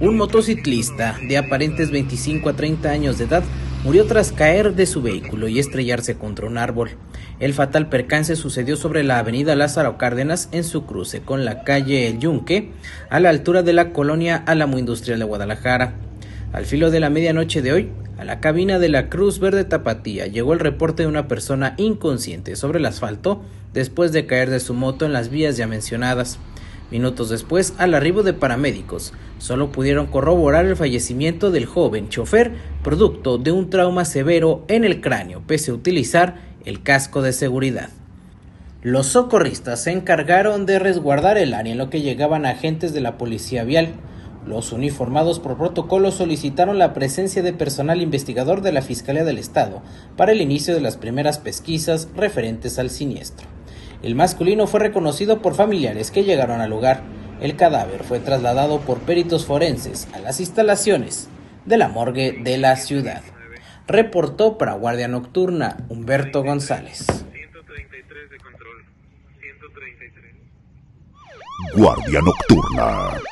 Un motociclista de aparentes 25 a 30 años de edad murió tras caer de su vehículo y estrellarse contra un árbol. El fatal percance sucedió sobre la avenida Lázaro Cárdenas en su cruce con la calle El Yunque, a la altura de la colonia Álamo Industrial de Guadalajara. Al filo de la medianoche de hoy, a la cabina de la Cruz Verde Tapatía llegó el reporte de una persona inconsciente sobre el asfalto después de caer de su moto en las vías ya mencionadas. Minutos después, al arribo de paramédicos, solo pudieron corroborar el fallecimiento del joven chofer, producto de un trauma severo en el cráneo, pese a utilizar el casco de seguridad. Los socorristas se encargaron de resguardar el área en lo que llegaban agentes de la policía vial. Los uniformados por protocolo solicitaron la presencia de personal investigador de la Fiscalía del Estado para el inicio de las primeras pesquisas referentes al siniestro. El masculino fue reconocido por familiares que llegaron al lugar. El cadáver fue trasladado por peritos forenses a las instalaciones de la morgue de la ciudad. Reportó para Guardia Nocturna Humberto González. 133 de control. 133. Guardia Nocturna.